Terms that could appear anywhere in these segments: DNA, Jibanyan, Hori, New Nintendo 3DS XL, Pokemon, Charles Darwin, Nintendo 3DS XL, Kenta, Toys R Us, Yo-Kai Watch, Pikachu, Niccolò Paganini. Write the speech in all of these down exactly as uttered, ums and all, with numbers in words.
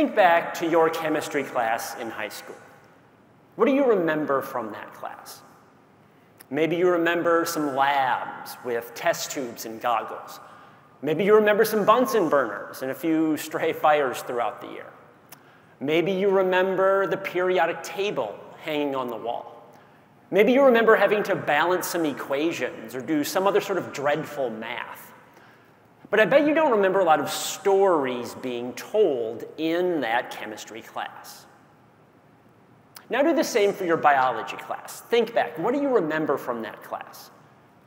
Think back to your chemistry class in high school. What do you remember from that class? Maybe you remember some labs with test tubes and goggles. Maybe you remember some Bunsen burners and a few stray fires throughout the year. Maybe you remember the periodic table hanging on the wall. Maybe you remember having to balance some equations or do some other sort of dreadful math. But I bet you don't remember a lot of stories being told in that chemistry class. Now do the same for your biology class. Think back. What do you remember from that class?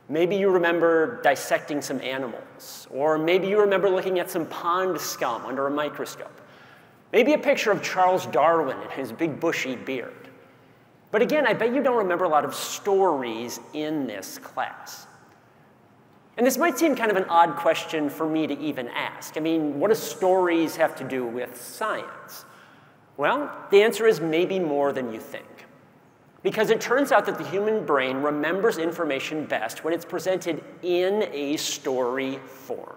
Maybe you remember dissecting some animals, or maybe you remember looking at some pond scum under a microscope. Maybe a picture of Charles Darwin and his big bushy beard. But again, I bet you don't remember a lot of stories in this class. And this might seem kind of an odd question for me to even ask. I mean, what do stories have to do with science? Well, the answer is maybe more than you think. Because it turns out that the human brain remembers information best when it's presented in a story form.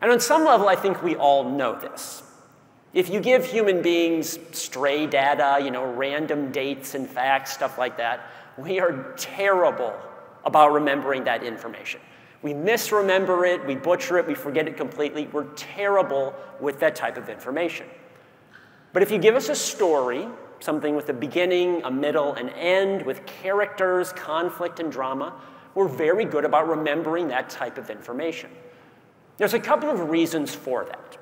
And on some level, I think we all know this. If you give human beings stray data, you know, random dates and facts, stuff like that, we are terrible about remembering that information. We misremember it, we butcher it, we forget it completely. We're terrible with that type of information. But if you give us a story, something with a beginning, a middle, an end, with characters, conflict, and drama, we're very good about remembering that type of information. There's a couple of reasons for that.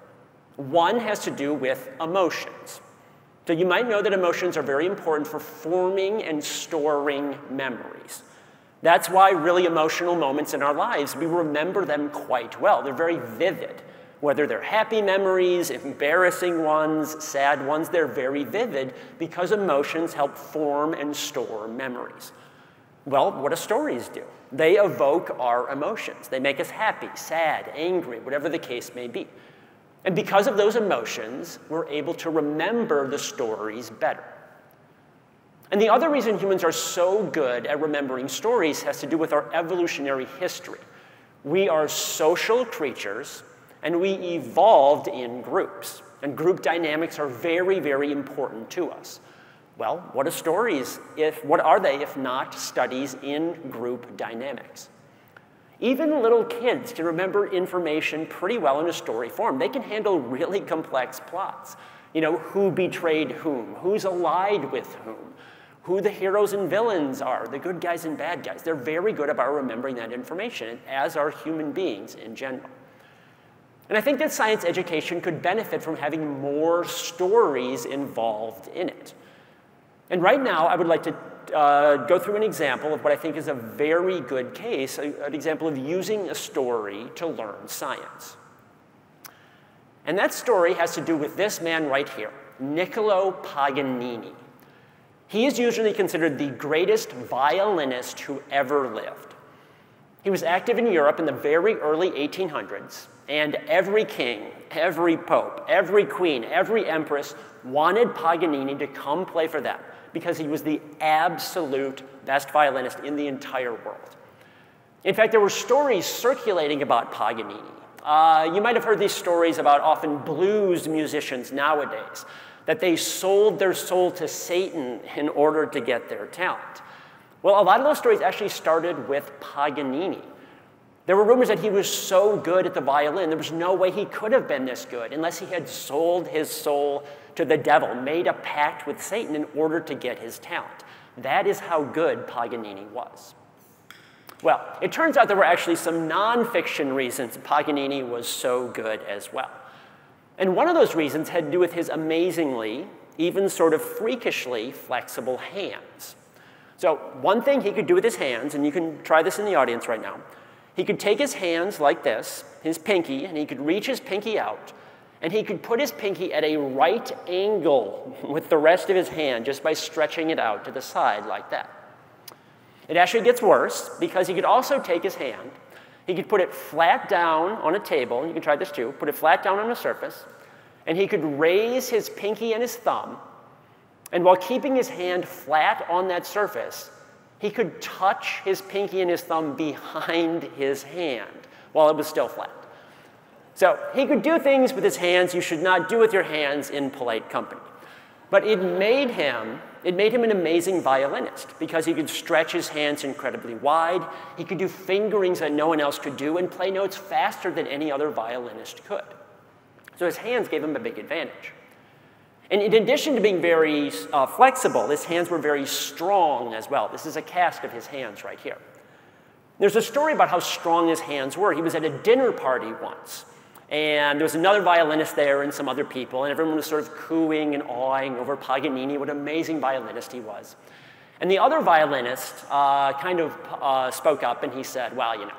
One has to do with emotions. So you might know that emotions are very important for forming and storing memories. That's why really emotional moments in our lives, we remember them quite well. They're very vivid. Whether they're happy memories, embarrassing ones, sad ones, they're very vivid because emotions help form and store memories. Well, what do stories do? They evoke our emotions. They make us happy, sad, angry, whatever the case may be. And because of those emotions, we're able to remember the stories better. And the other reason humans are so good at remembering stories has to do with our evolutionary history. We are social creatures, and we evolved in groups. And group dynamics are very, very important to us. Well, what are stories if, what are they if not studies in group dynamics? Even little kids can remember information pretty well in a story form. They can handle really complex plots. You know, who betrayed whom, who's allied with whom, who the heroes and villains are, the good guys and bad guys. They're very good about remembering that information, as are human beings in general. And I think that science education could benefit from having more stories involved in it. And right now, I would like to uh, go through an example of what I think is a very good case, a, an example of using a story to learn science. And that story has to do with this man right here, Niccolò Paganini. He is usually considered the greatest violinist who ever lived. He was active in Europe in the very early eighteen hundreds. And every king, every pope, every queen, every empress wanted Paganini to come play for them because he was the absolute best violinist in the entire world. In fact, there were stories circulating about Paganini. Uh, you might have heard these stories about often blues musicians nowadays, that they sold their soul to Satan in order to get their talent. Well, a lot of those stories actually started with Paganini. There were rumors that he was so good at the violin, there was no way he could have been this good unless he had sold his soul to the devil, made a pact with Satan in order to get his talent. That is how good Paganini was. Well, it turns out there were actually some nonfiction reasons Paganini was so good as well. And one of those reasons had to do with his amazingly, even sort of freakishly flexible hands. So one thing he could do with his hands, and you can try this in the audience right now, he could take his hands like this, his pinky, and he could reach his pinky out, and he could put his pinky at a right angle with the rest of his hand just by stretching it out to the side like that. It actually gets worse because he could also take his hand, he could put it flat down on a table, and you can try this too, put it flat down on a surface, and he could raise his pinky and his thumb, and while keeping his hand flat on that surface, he could touch his pinky and his thumb behind his hand while it was still flat. So he could do things with his hands you should not do with your hands in polite company. But it made him, it made him an amazing violinist because he could stretch his hands incredibly wide. He could do fingerings that no one else could do and play notes faster than any other violinist could. So his hands gave him a big advantage. And in addition to being very uh, flexible, his hands were very strong as well. This is a cast of his hands right here. There's a story about how strong his hands were. He was at a dinner party once, and there was another violinist there and some other people, and everyone was sort of cooing and awing over Paganini, what an amazing violinist he was. And the other violinist uh, kind of uh, spoke up, and he said, well, you know,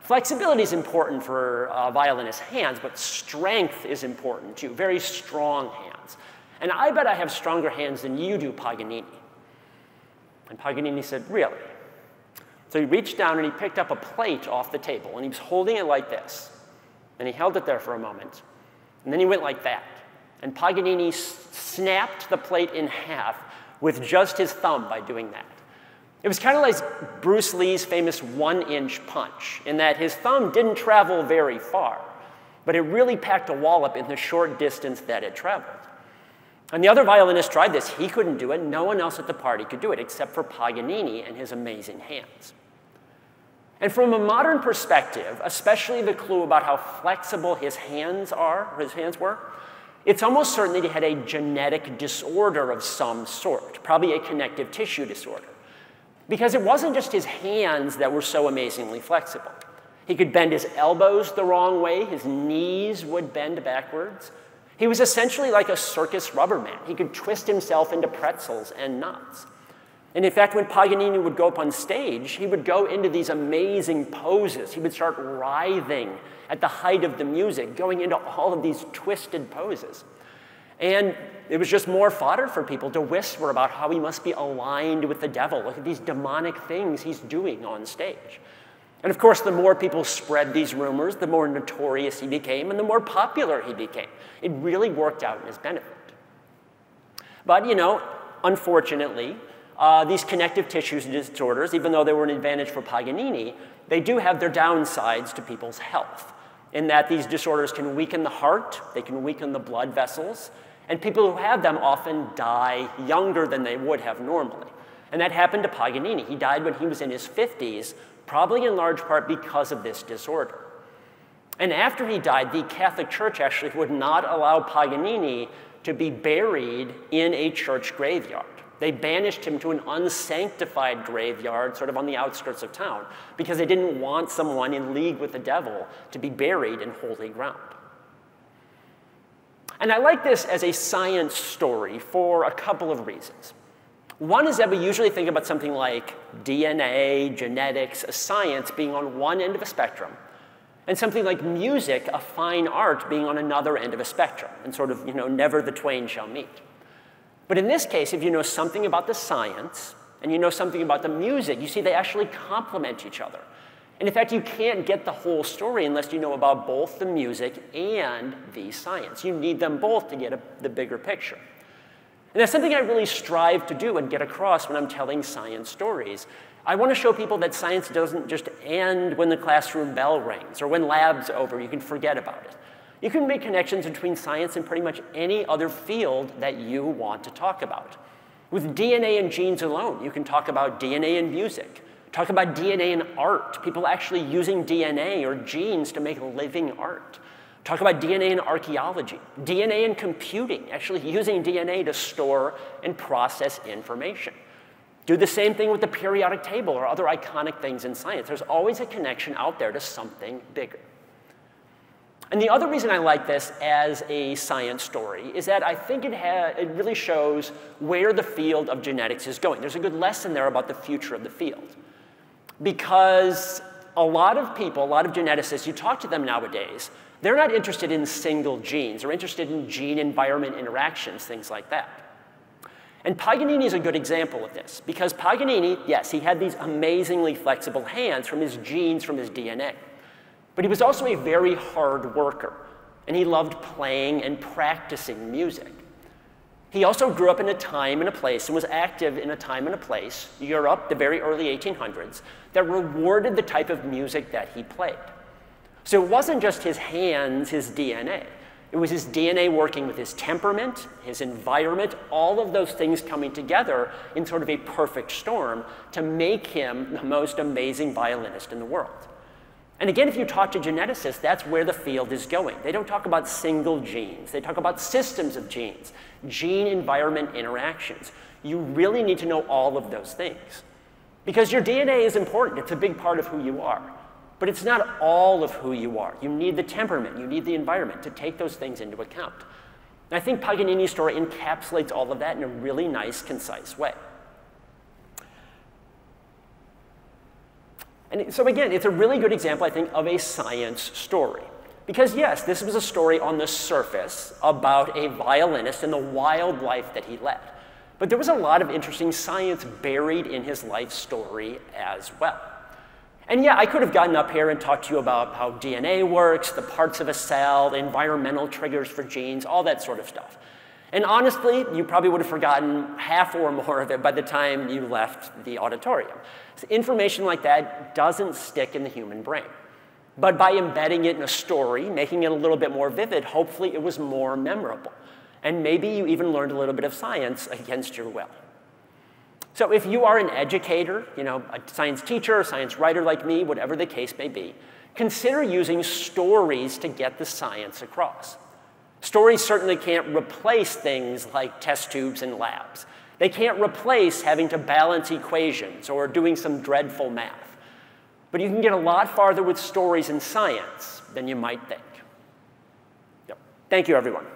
flexibility is important for uh, violinist hands, but strength is important too, very strong hands. And I bet I have stronger hands than you do, Paganini. And Paganini said, really? So he reached down and he picked up a plate off the table, and he was holding it like this. And he held it there for a moment, and then he went like that. And Paganini snapped the plate in half with just his thumb by doing that. It was kind of like Bruce Lee's famous one-inch punch, in that his thumb didn't travel very far, but it really packed a wallop in the short distance that it traveled. And the other violinist tried this. He couldn't do it. No one else at the party could do it except for Paganini and his amazing hands. And from a modern perspective, especially the clue about how flexible his hands are, his hands were, it's almost certain that he had a genetic disorder of some sort, probably a connective tissue disorder. Because it wasn't just his hands that were so amazingly flexible. He could bend his elbows the wrong way. His knees would bend backwards. He was essentially like a circus rubber man. He could twist himself into pretzels and knots. And in fact, when Paganini would go up on stage, he would go into these amazing poses. He would start writhing at the height of the music, going into all of these twisted poses. And it was just more fodder for people to whisper about how he must be aligned with the devil. Look at these demonic things he's doing on stage. And of course, the more people spread these rumors, the more notorious he became and the more popular he became. It really worked out in his benefit. But, you know, unfortunately, uh, these connective tissue disorders, even though they were an advantage for Paganini, they do have their downsides to people's health, in that these disorders can weaken the heart, they can weaken the blood vessels, and people who have them often die younger than they would have normally. And that happened to Paganini. He died when he was in his fifties, probably in large part because of this disorder. And after he died, the Catholic Church actually would not allow Paganini to be buried in a church graveyard. They banished him to an unsanctified graveyard sort of on the outskirts of town because they didn't want someone in league with the devil to be buried in holy ground. And I like this as a science story for a couple of reasons. One is that we usually think about something like D N A, genetics, a science being on one end of a spectrum, and something like music, a fine art, being on another end of a spectrum, and sort of, you know, never the twain shall meet. But in this case, if you know something about the science, and you know something about the music, you see they actually complement each other. And in fact, you can't get the whole story unless you know about both the music and the science. You need them both to get a, the bigger picture. And that's something I really strive to do and get across when I'm telling science stories. I want to show people that science doesn't just end when the classroom bell rings or when lab's over. You can forget about it. You can make connections between science and pretty much any other field that you want to talk about. With D N A and genes alone, you can talk about D N A and music, talk about D N A and art, people actually using D N A or genes to make living art. Talk about D N A in archaeology, D N A in computing, actually using D N A to store and process information. Do the same thing with the periodic table or other iconic things in science. There's always a connection out there to something bigger. And the other reason I like this as a science story is that I think it, it really shows where the field of genetics is going. There's a good lesson there about the future of the field. Because a lot of people, a lot of geneticists, you talk to them nowadays, they're not interested in single genes. They're interested in gene-environment interactions, things like that. And Paganini is a good example of this, because Paganini, yes, he had these amazingly flexible hands from his genes, from his D N A. But he was also a very hard worker, and he loved playing and practicing music. He also grew up in a time and a place and was active in a time and a place, Europe, the very early eighteen hundreds, that rewarded the type of music that he played. So it wasn't just his hands, his D N A. It was his D N A working with his temperament, his environment, all of those things coming together in sort of a perfect storm to make him the most amazing violinist in the world. And again, if you talk to geneticists, that's where the field is going. They don't talk about single genes. They talk about systems of genes, gene-environment interactions. You really need to know all of those things. Because your D N A is important. It's a big part of who you are. But it's not all of who you are. You need the temperament. You need the environment to take those things into account. And I think Paganini's story encapsulates all of that in a really nice, concise way. And so again, it's a really good example, I think, of a science story. Because yes, this was a story on the surface about a violinist and the wild life that he led. But there was a lot of interesting science buried in his life story as well. And yeah, I could have gotten up here and talked to you about how D N A works, the parts of a cell, the environmental triggers for genes, all that sort of stuff. And honestly, you probably would have forgotten half or more of it by the time you left the auditorium. So information like that doesn't stick in the human brain. But by embedding it in a story, making it a little bit more vivid, hopefully it was more memorable. And maybe you even learned a little bit of science against your will. So if you are an educator, you know, a science teacher, a science writer like me, whatever the case may be, consider using stories to get the science across. Stories certainly can't replace things like test tubes and labs. They can't replace having to balance equations or doing some dreadful math. But you can get a lot farther with stories in science than you might think. Yep. Thank you, everyone.